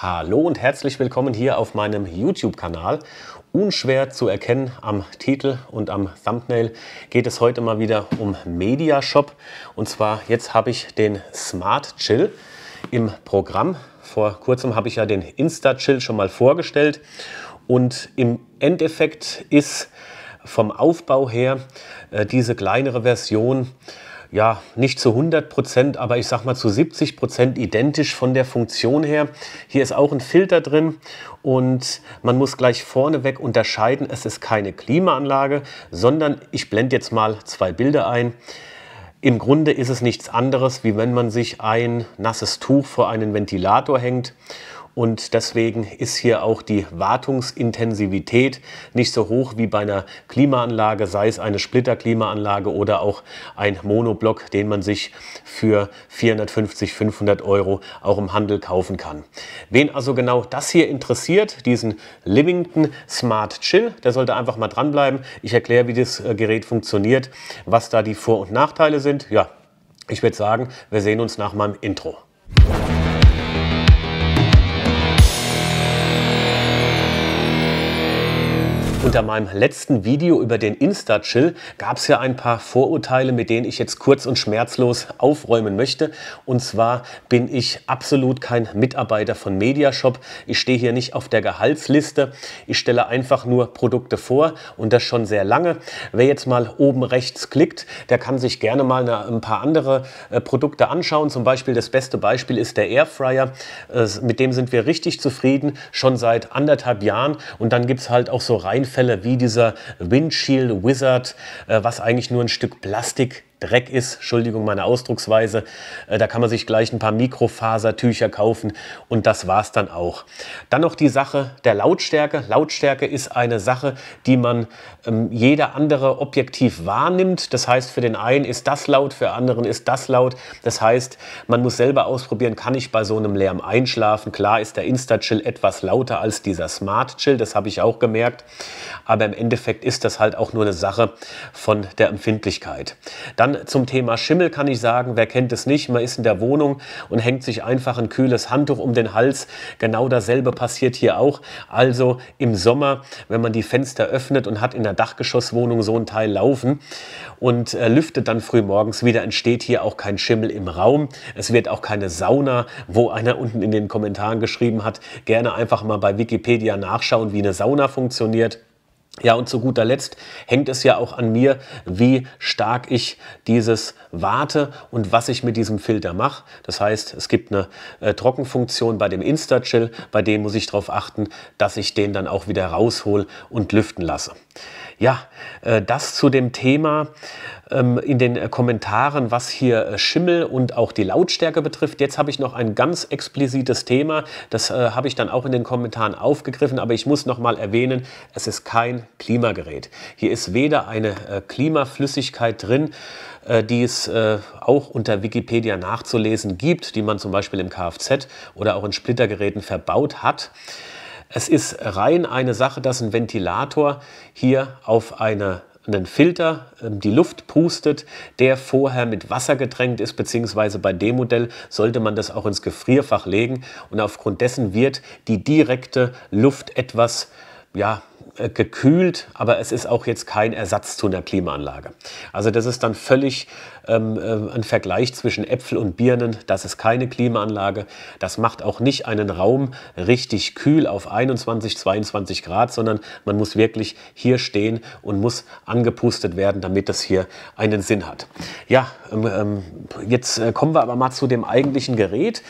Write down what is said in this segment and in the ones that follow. Hallo und herzlich willkommen hier auf meinem YouTube-Kanal. Unschwer zu erkennen am Titel und am Thumbnail geht es heute mal wieder um MediaShop. Und zwar jetzt habe ich den SmartChill im Programm. Vor kurzem habe ich ja den InstaChill schon mal vorgestellt. Und im Endeffekt ist vom Aufbau her diese kleinere Version ja nicht zu 100%, aber ich sag mal zu 70% identisch von der Funktion her. Hier ist auch ein Filter drin und man muss gleich vorneweg unterscheiden, es ist keine Klimaanlage, sondern ich blende jetzt mal zwei Bilder ein. Im Grunde ist es nichts anderes, wie wenn man sich ein nasses Tuch vor einen Ventilator hängt. Und deswegen ist hier auch die Wartungsintensivität nicht so hoch wie bei einer Klimaanlage, sei es eine Splitterklimaanlage oder auch ein Monoblock, den man sich für 450, 500 Euro auch im Handel kaufen kann. Wen also genau das hier interessiert, diesen Livington SmartChill, der sollte einfach mal dranbleiben. Ich erkläre, wie das Gerät funktioniert, was da die Vor- und Nachteile sind. Ja, ich würde sagen, wir sehen uns nach meinem Intro. Unter meinem letzten Video über den InstaChill gab es ja ein paar Vorurteile, mit denen ich jetzt kurz und schmerzlos aufräumen möchte. Und zwar bin ich absolut kein Mitarbeiter von MediaShop. Ich stehe hier nicht auf der Gehaltsliste. Ich stelle einfach nur Produkte vor und das schon sehr lange. Wer jetzt mal oben rechts klickt, der kann sich gerne mal ein paar andere Produkte anschauen. Zum Beispiel das beste Beispiel ist der Airfryer. Mit dem sind wir richtig zufrieden, schon seit 1,5 Jahren. Und dann gibt es halt auch so Reinfälle wie dieser Windshield Wizard, was eigentlich nur ein Stück Plastikdreck ist, Entschuldigung meine Ausdrucksweise, da kann man sich gleich ein paar Mikrofasertücher kaufen und das war's dann auch. Dann noch die Sache der Lautstärke. Lautstärke ist eine Sache, die man jeder andere objektiv wahrnimmt. Das heißt, für den einen ist das laut, für den anderen ist das laut. Das heißt, man muss selber ausprobieren, kann ich bei so einem Lärm einschlafen? Klar ist der InstaChill etwas lauter als dieser SmartChill, das habe ich auch gemerkt. Aber im Endeffekt ist das halt auch nur eine Sache von der Empfindlichkeit. Dann zum Thema Schimmel kann ich sagen, wer kennt es nicht, man ist in der Wohnung und hängt sich einfach ein kühles Handtuch um den Hals. Genau dasselbe passiert hier auch. Also im Sommer, wenn man die Fenster öffnet und hat in der Dachgeschosswohnung so ein Teil laufen und lüftet dann früh morgens wieder, entsteht hier auch kein Schimmel im Raum. Es wird auch keine Sauna, wo einer unten in den Kommentaren geschrieben hat, gerne einfach mal bei Wikipedia nachschauen, wie eine Sauna funktioniert. Ja, und zu guter Letzt hängt es ja auch an mir, wie stark ich dieses warte und was ich mit diesem Filter mache. Das heißt, es gibt eine Trockenfunktion bei dem InstaChill, bei dem muss ich darauf achten, dass ich den dann auch wieder raushol und lüften lasse. Ja, das zu dem Thema in den Kommentaren, was hier Schimmel und auch die Lautstärke betrifft. Jetzt habe ich noch ein ganz explizites Thema, das habe ich dann auch in den Kommentaren aufgegriffen, aber ich muss noch mal erwähnen, es ist kein Klimagerät. Hier ist weder eine Klimaflüssigkeit drin, die es auch unter Wikipedia nachzulesen gibt, die man zum Beispiel im Kfz oder auch in Splittergeräten verbaut hat. Es ist rein eine Sache, dass ein Ventilator hier auf einen Filter die Luft pustet, der vorher mit Wasser getränkt ist, beziehungsweise bei dem Modell sollte man das auch ins Gefrierfach legen und aufgrund dessen wird die direkte Luft etwas, ja, gekühlt, aber es ist auch jetzt kein Ersatz zu einer Klimaanlage. Also das ist dann völlig ein Vergleich zwischen Äpfel und Birnen. Das ist keine Klimaanlage. Das macht auch nicht einen Raum richtig kühl auf 21, 22 Grad, sondern man muss wirklich hier stehen und muss angepustet werden, damit das hier einen Sinn hat. Ja, jetzt kommen wir aber mal zu dem eigentlichen Gerät.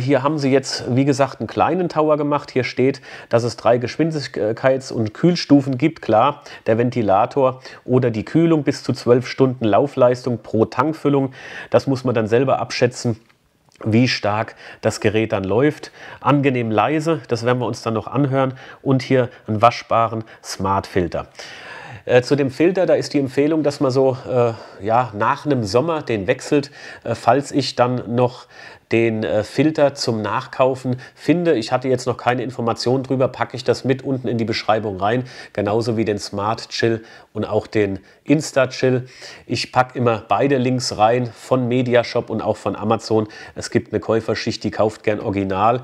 Hier haben sie jetzt, wie gesagt, einen kleinen Tower gemacht. Hier steht, dass es 3 Geschwindigkeits- und Kühlstufen gibt, klar, der Ventilator oder die Kühlung bis zu 12 Stunden Laufleistung pro Tankfüllung. Das muss man dann selber abschätzen, wie stark das Gerät dann läuft. Angenehm leise, das werden wir uns dann noch anhören. Und hier einen waschbaren Smart-Filter. Zu dem Filter, da ist die Empfehlung, dass man so ja, nach einem Sommer den wechselt, falls ich dann noch den Filter zum Nachkaufen finde. Ich hatte jetzt noch keine Informationen drüber, packe ich das mit unten in die Beschreibung rein, genauso wie den SmartChill und auch den InstaChill. Ich packe immer beide Links rein, von MediaShop und auch von Amazon. Es gibt eine Käuferschicht, die kauft gern original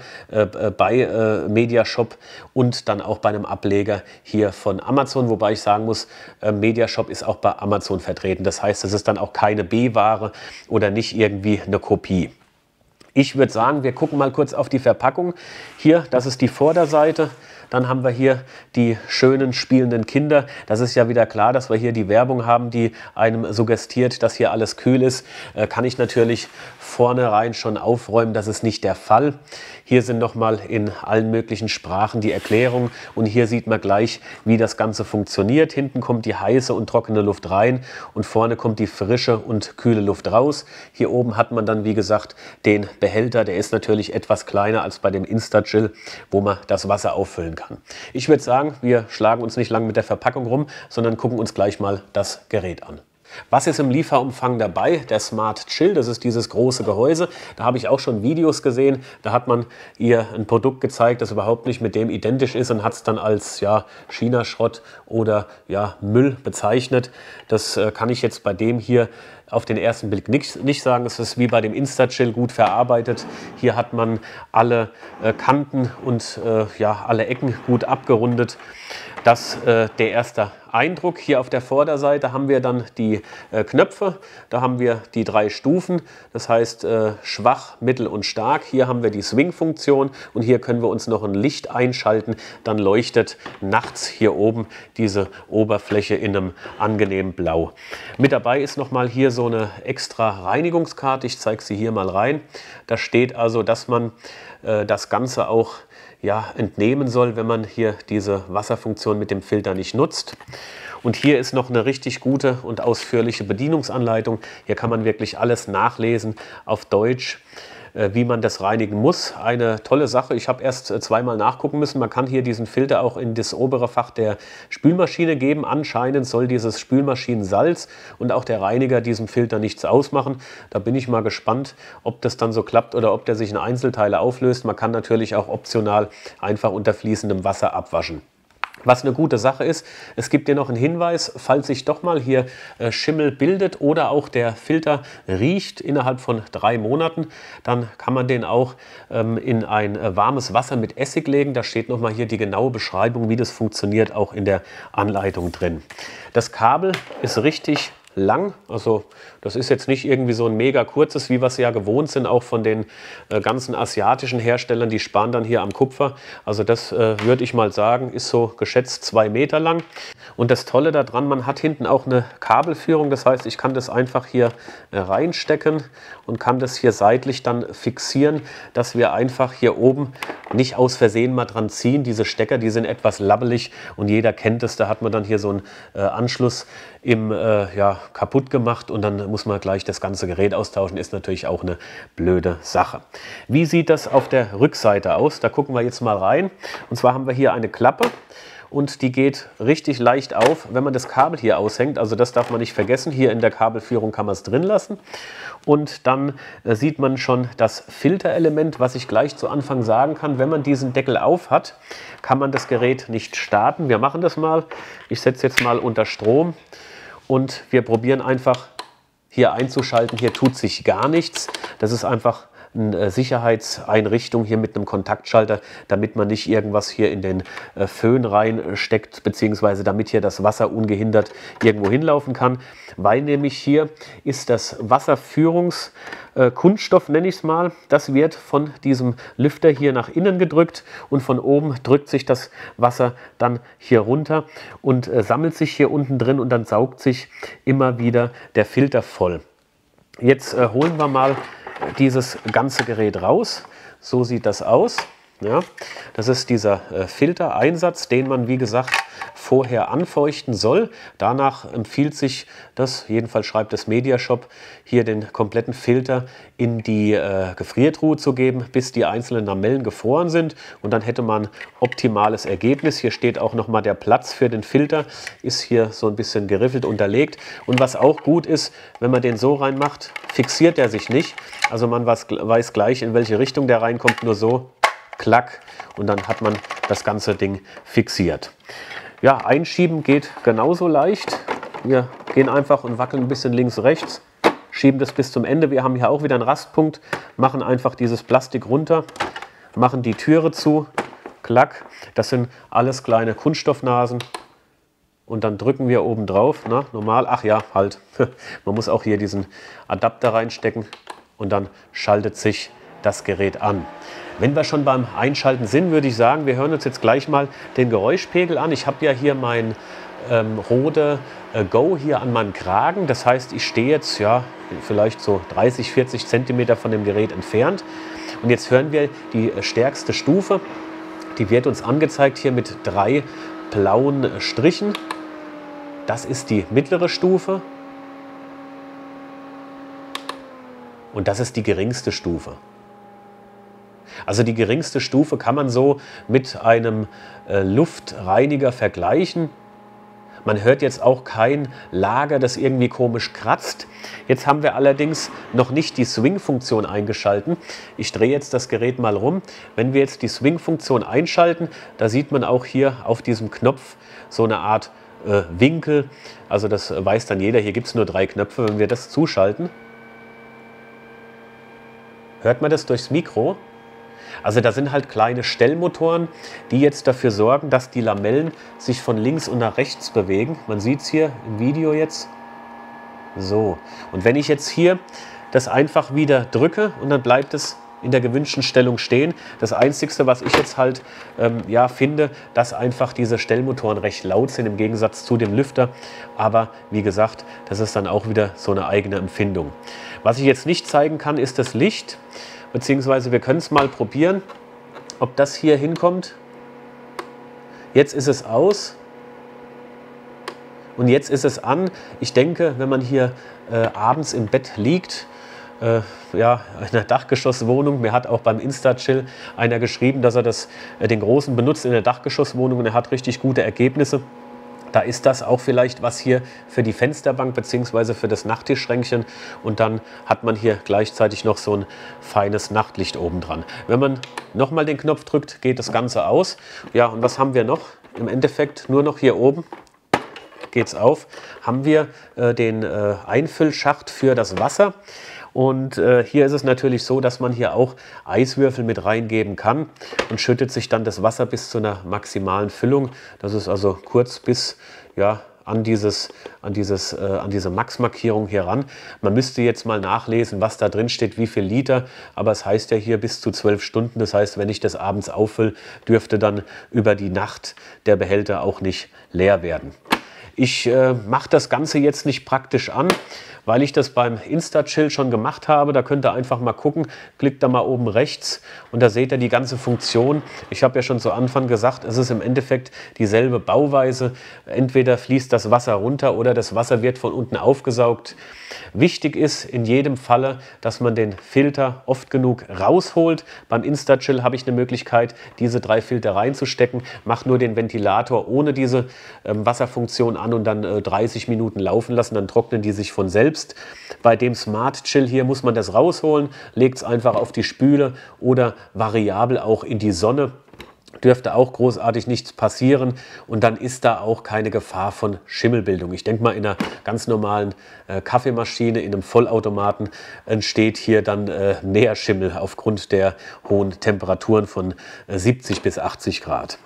bei MediaShop und dann auch bei einem Ableger hier von Amazon, wobei ich sagen muss, MediaShop ist auch bei Amazon vertreten. Das heißt, es ist dann auch keine B-Ware oder nicht irgendwie eine Kopie. Ich würde sagen, wir gucken mal kurz auf die Verpackung. Hier, das ist die Vorderseite. Dann haben wir hier die schönen spielenden Kinder. Das ist ja wieder klar, dass wir hier die Werbung haben, die einem suggestiert, dass hier alles kühl ist. Kann ich natürlich vornherein schon aufräumen, das ist nicht der Fall. Hier sind nochmal in allen möglichen Sprachen die Erklärungen und hier sieht man gleich, wie das Ganze funktioniert. Hinten kommt die heiße und trockene Luft rein und vorne kommt die frische und kühle Luft raus. Hier oben hat man dann, wie gesagt, den Behälter. Der ist natürlich etwas kleiner als bei dem InstaChill, wo man das Wasser auffüllen kann. Ich würde sagen, wir schlagen uns nicht lang mit der Verpackung rum, sondern gucken uns gleich mal das Gerät an. Was ist im Lieferumfang dabei? Der SmartChill, das ist dieses große Gehäuse. Da habe ich auch schon Videos gesehen. Da hat man ihr ein Produkt gezeigt, das überhaupt nicht mit dem identisch ist und hat es dann als ja, China-Schrott oder ja, Müll bezeichnet. Das kann ich jetzt bei dem hier auf den ersten Blick nicht sagen. Es ist wie bei dem InstaChill gut verarbeitet. Hier hat man alle Kanten und ja, alle Ecken gut abgerundet. Das ist der erste Eindruck. Hier auf der Vorderseite haben wir dann die Knöpfe. Da haben wir die drei Stufen, das heißt schwach, mittel und stark. Hier haben wir die Swing-Funktion und hier können wir uns noch ein Licht einschalten. Dann leuchtet nachts hier oben diese Oberfläche in einem angenehmen Blau. Mit dabei ist nochmal hier so eine extra Reinigungskarte. Ich zeige sie hier mal rein. Da steht also, dass man das Ganze auch ja, entnehmen soll, wenn man hier diese Wasserfunktion mit dem Filter nicht nutzt. Und hier ist noch eine richtig gute und ausführliche Bedienungsanleitung. Hier kann man wirklich alles nachlesen auf Deutsch, wie man das reinigen muss. Eine tolle Sache. Ich habe erst zweimal nachgucken müssen. Man kann hier diesen Filter auch in das obere Fach der Spülmaschine geben. Anscheinend soll dieses Spülmaschinensalz und auch der Reiniger diesem Filter nichts ausmachen. Da bin ich mal gespannt, ob das dann so klappt oder ob der sich in Einzelteile auflöst. Man kann natürlich auch optional einfach unter fließendem Wasser abwaschen. Was eine gute Sache ist, es gibt dir noch einen Hinweis, falls sich doch mal hier Schimmel bildet oder auch der Filter riecht innerhalb von 3 Monaten, dann kann man den auch in ein warmes Wasser mit Essig legen. Da steht nochmal hier die genaue Beschreibung, wie das funktioniert, auch in der Anleitung drin. Das Kabel ist richtig lang, also das ist jetzt nicht irgendwie so ein mega kurzes, wie wir es ja gewohnt sind, auch von den ganzen asiatischen Herstellern, die sparen dann hier am Kupfer. Also das würde ich mal sagen, ist so geschätzt 2 Meter lang. Und das Tolle daran, man hat hinten auch eine Kabelführung, das heißt, ich kann das einfach hier reinstecken und kann das hier seitlich dann fixieren, dass wir einfach hier oben nicht aus Versehen mal dran ziehen. Diese Stecker, die sind etwas labbelig und jeder kennt es, da hat man dann hier so einen Anschluss im ja, kaputt gemacht und dann muss man gleich das ganze Gerät austauschen, ist natürlich auch eine blöde Sache. Wie sieht das auf der Rückseite aus? Da gucken wir jetzt mal rein. Und zwar haben wir hier eine Klappe und die geht richtig leicht auf, wenn man das Kabel hier aushängt. Also das darf man nicht vergessen. Hier in der Kabelführung kann man es drin lassen. Und dann sieht man schon das Filterelement, was ich gleich zu Anfang sagen kann. Wenn man diesen Deckel auf hat, kann man das Gerät nicht starten. Wir machen das mal. Ich setze jetzt mal unter Strom und wir probieren einfach hier einzuschalten. Hier tut sich gar nichts. Das ist einfach eine Sicherheitseinrichtung hier mit einem Kontaktschalter, damit man nicht irgendwas hier in den Föhn reinsteckt, beziehungsweise damit hier das Wasser ungehindert irgendwo hinlaufen kann, weil nämlich hier ist das Wasserführungskunststoff, nenne ich es mal, das wird von diesem Lüfter hier nach innen gedrückt und von oben drückt sich das Wasser dann hier runter und sammelt sich hier unten drin und dann saugt sich immer wieder der Filter voll. Jetzt holen wir mal dieses ganze Gerät raus. So sieht das aus. Ja, das ist dieser Filtereinsatz, den man, wie gesagt, vorher anfeuchten soll. Danach empfiehlt sich das, jedenfalls schreibt das MediaShop, hier den kompletten Filter in die Gefriertruhe zu geben, bis die einzelnen Lamellen gefroren sind. Und dann hätte man optimales Ergebnis. Hier steht auch nochmal der Platz für den Filter, ist hier so ein bisschen geriffelt unterlegt. Und was auch gut ist, wenn man den so reinmacht, fixiert er sich nicht. Also man weiß gleich, in welche Richtung der reinkommt, nur so. Klack, und dann hat man das ganze Ding fixiert. Ja, einschieben geht genauso leicht. Wir gehen einfach und wackeln ein bisschen links, rechts, schieben das bis zum Ende. Wir haben hier auch wieder einen Rastpunkt, machen einfach dieses Plastik runter, machen die Türe zu, klack. Das sind alles kleine Kunststoffnasen. Und dann drücken wir oben drauf, na, normal, ach ja, halt. Man muss auch hier diesen Adapter reinstecken und dann schaltet sich das Gerät an. Wenn wir schon beim Einschalten sind, würde ich sagen, wir hören uns jetzt gleich mal den Geräuschpegel an. Ich habe ja hier mein Rode Go hier an meinem Kragen. Das heißt, ich stehe jetzt ja vielleicht so 30, 40 Zentimeter von dem Gerät entfernt. Und jetzt hören wir die stärkste Stufe. Die wird uns angezeigt hier mit 3 blauen Strichen. Das ist die mittlere Stufe. Und das ist die geringste Stufe. Also die geringste Stufe kann man so mit einem Luftreiniger vergleichen. Man hört jetzt auch kein Lager, das irgendwie komisch kratzt. Jetzt haben wir allerdings noch nicht die Swing-Funktion eingeschalten. Ich drehe jetzt das Gerät mal rum. Wenn wir jetzt die Swing-Funktion einschalten, da sieht man auch hier auf diesem Knopf so eine Art Winkel. Also das weiß dann jeder, hier gibt es nur 3 Knöpfe. Wenn wir das zuschalten, hört man das durchs Mikro. Also da sind halt kleine Stellmotoren, die jetzt dafür sorgen, dass die Lamellen sich von links und nach rechts bewegen. Man sieht es hier im Video jetzt. So, und wenn ich jetzt hier das einfach wieder drücke und dann bleibt es in der gewünschten Stellung stehen. Das Einzige, was ich jetzt halt ja, finde, dass einfach diese Stellmotoren recht laut sind im Gegensatz zu dem Lüfter. Aber wie gesagt, das ist dann auch wieder so eine eigene Empfindung. Was ich jetzt nicht zeigen kann, ist das Licht. Beziehungsweise wir können es mal probieren, ob das hier hinkommt. Jetzt ist es aus und jetzt ist es an. Ich denke, wenn man hier abends im Bett liegt, ja, in einer Dachgeschosswohnung, mir hat auch beim Insta-Chill einer geschrieben, dass er das, den großen benutzt in der Dachgeschosswohnung und er hat richtig gute Ergebnisse. Da ist das auch vielleicht was hier für die Fensterbank bzw. für das Nachttischschränkchen und dann hat man hier gleichzeitig noch so ein feines Nachtlicht oben dran. Wenn man nochmal den Knopf drückt, geht das Ganze aus. Ja, und was haben wir noch? Im Endeffekt nur noch hier oben geht's auf. Haben wir den Einfüllschacht für das Wasser. Und hier ist es natürlich so, dass man hier auch Eiswürfel mit reingeben kann und schüttet sich dann das Wasser bis zu einer maximalen Füllung. Das ist also kurz bis ja, an diese Max-Markierung hier ran. Man müsste jetzt mal nachlesen, was da drin steht, wie viel Liter. Aber es heißt ja hier bis zu 12 Stunden. Das heißt, wenn ich das abends auffülle, dürfte dann über die Nacht der Behälter auch nicht leer werden. Ich mache das Ganze jetzt nicht praktisch an, weil ich das beim Insta-Chill schon gemacht habe. Da könnt ihr einfach mal gucken, klickt da mal oben rechts und da seht ihr die ganze Funktion. Ich habe ja schon zu Anfang gesagt, es ist im Endeffekt dieselbe Bauweise. Entweder fließt das Wasser runter oder das Wasser wird von unten aufgesaugt. Wichtig ist in jedem Falle, dass man den Filter oft genug rausholt. Beim Insta-Chill habe ich eine Möglichkeit, diese 3 Filter reinzustecken. Mach nur den Ventilator ohne diese Wasserfunktion an und dann 30 Minuten laufen lassen, dann trocknen die sich von selbst. Bei dem Smart Chill hier muss man das rausholen, legt es einfach auf die Spüle oder variabel auch in die Sonne. Dürfte auch großartig nichts passieren und dann ist da auch keine Gefahr von Schimmelbildung. Ich denke mal, in einer ganz normalen Kaffeemaschine, in einem Vollautomaten entsteht hier dann Nährschimmel aufgrund der hohen Temperaturen von 70 bis 80 Grad.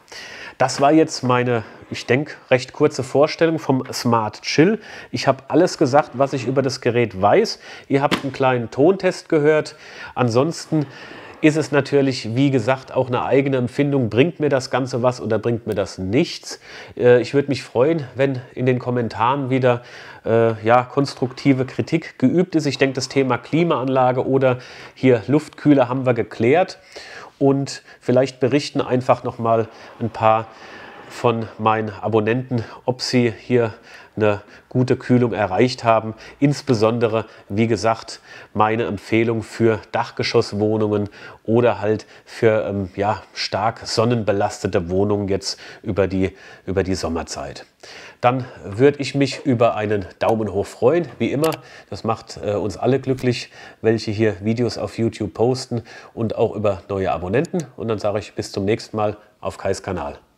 Das war jetzt meine, ich denke, recht kurze Vorstellung vom Smart Chill. Ich habe alles gesagt, was ich über das Gerät weiß. Ihr habt einen kleinen Tontest gehört. Ansonsten ist es natürlich, wie gesagt, auch eine eigene Empfindung. Bringt mir das Ganze was oder bringt mir das nichts? Ich würde mich freuen, wenn in den Kommentaren wieder ja, konstruktive Kritik geübt ist. Ich denke, das Thema Klimaanlage oder hier Luftkühler haben wir geklärt. und vielleicht berichten einfach nochmal ein paar von meinen Abonnenten, ob sie hier eine gute Kühlung erreicht haben. Insbesondere, wie gesagt, meine Empfehlung für Dachgeschosswohnungen oder halt für stark sonnenbelastete Wohnungen jetzt über die Sommerzeit. Dann würde ich mich über einen Daumen hoch freuen, wie immer. Das macht uns alle glücklich, welche hier Videos auf YouTube posten und auch über neue Abonnenten. Und dann sage ich bis zum nächsten Mal auf Kais Kanal.